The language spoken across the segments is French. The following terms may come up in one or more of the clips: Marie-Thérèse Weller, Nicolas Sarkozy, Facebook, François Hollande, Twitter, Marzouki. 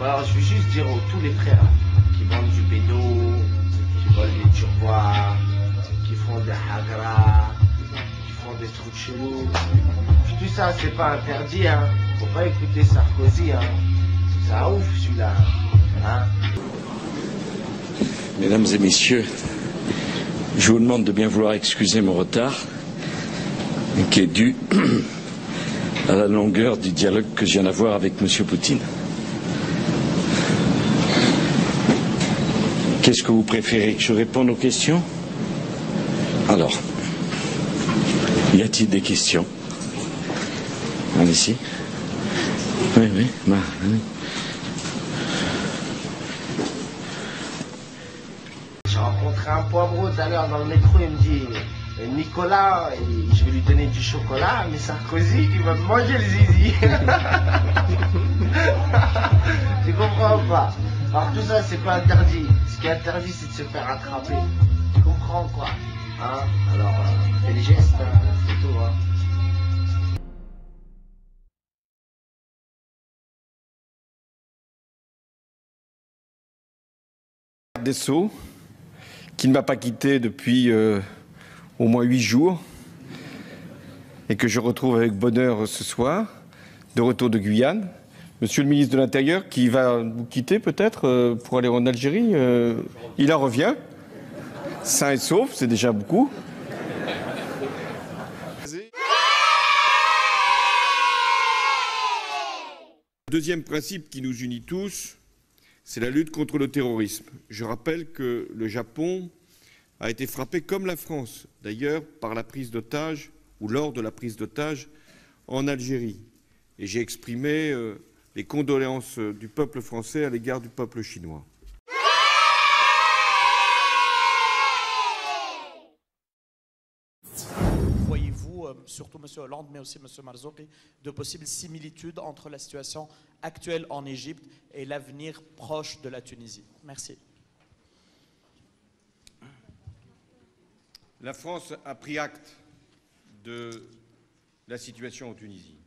Alors je veux juste dire à tous les frères qui vendent du bédo, qui volent les turbois, qui font de la hagra, qui font des trous de chevaux, tout ça c'est pas interdit, hein. Faut pas écouter Sarkozy, hein. Ça ouf celui-là, hein. Mesdames et messieurs, je vous demande de bien vouloir excuser mon retard, qui est dû à la longueur du dialogue que je viens d'avoir avec M. Poutine. Qu'est-ce que vous préférez, que je réponde aux questions? Alors, y a-t-il des questions? Allez-y. Oui, oui, bah, oui. J'ai rencontré un poivreau tout à l'heure dans le métro, il me dit... Nicolas, je vais lui donner du chocolat, mais Sarkozy, il va me manger le zizi. Tu comprends ou pas? Alors tout ça, c'est pas interdit. Ce qui est interdit, c'est de se faire attraper. Tu comprends quoi? Hein? Alors, fais les gestes, hein, c'est tout. Hein. Des Sceaux, qui ne m'a pas quitté depuis... au moins 8 jours, et que je retrouve avec bonheur ce soir, de retour de Guyane. Monsieur le ministre de l'Intérieur, qui va nous quitter peut-être pour aller en Algérie, il en revient, sain et sauf, c'est déjà beaucoup. Le deuxième principe qui nous unit tous, c'est la lutte contre le terrorisme. Je rappelle que le Japon a été frappé comme la France, d'ailleurs, par la prise d'otages ou lors de la prise d'otages en Algérie. Et j'ai exprimé les condoléances du peuple français à l'égard du peuple chinois. Voyez-vous, surtout M. Hollande, mais aussi M. Marzouki, de possibles similitudes entre la situation actuelle en Égypte et l'avenir proche de la Tunisie? Merci. La France a pris acte de la situation en Tunisie.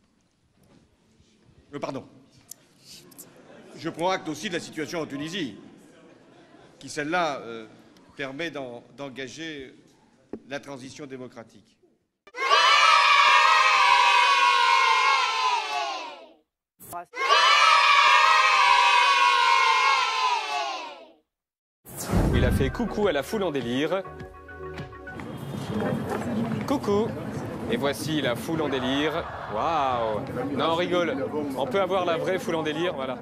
Pardon. Je prends acte aussi de la situation en Tunisie, qui celle-là permet d'engager la transition démocratique. Il a fait coucou à la foule en délire. Coucou. Et voici la foule en délire. Waouh. Non, on rigole. On peut avoir la vraie foule en délire, voilà.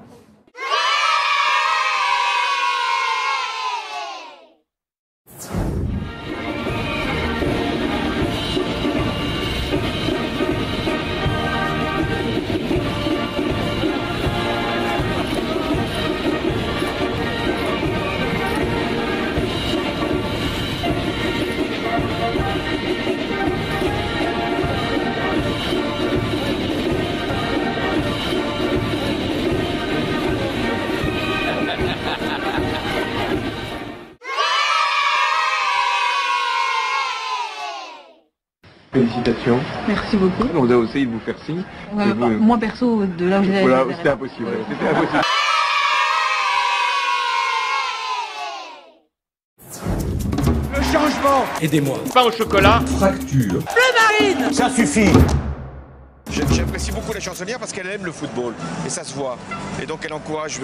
Félicitations. Merci beaucoup. On vous a essayé de vous faire signe. Vous... Moi perso, de là où je l'avais. C'était impossible. C'était impossible. Le changement. Aidez-moi. Pain au chocolat. Fracture. Bleu marine. Ça suffit. J'apprécie beaucoup la chansonnière parce qu'elle aime le football et ça se voit. Et donc elle encourage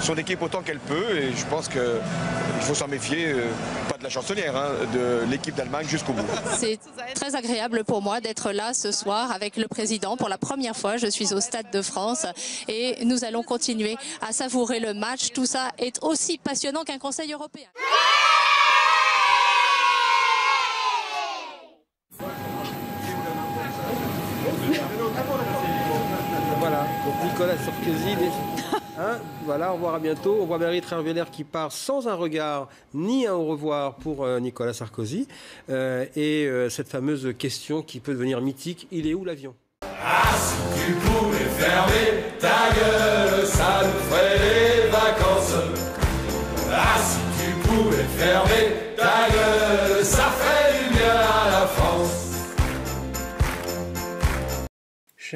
son équipe autant qu'elle peut et je pense qu'il faut s'en méfier, pas de la chansonnière, hein, de l'équipe d'Allemagne jusqu'au bout. C'est très agréable pour moi d'être là ce soir avec le président. Pour la première fois, je suis au Stade de France et nous allons continuer à savourer le match. Tout ça est aussi passionnant qu'un Conseil européen. Voilà, donc Nicolas Sarkozy, hein, voilà, au revoir, à bientôt. On voit Marie-Thérèse Weller qui part sans un regard ni un au revoir pour Nicolas Sarkozy. Et cette fameuse question qui peut devenir mythique, il est où l'avion? Ah, si tu pouvais fermer ta gueule, ça nous ferait les vacances. Ah, si tu pouvais fermer ta gueule, ça ferait du bien à la France.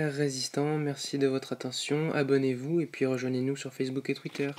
chers résistants, merci de votre attention, abonnez-vous et puis rejoignez-nous sur Facebook et Twitter.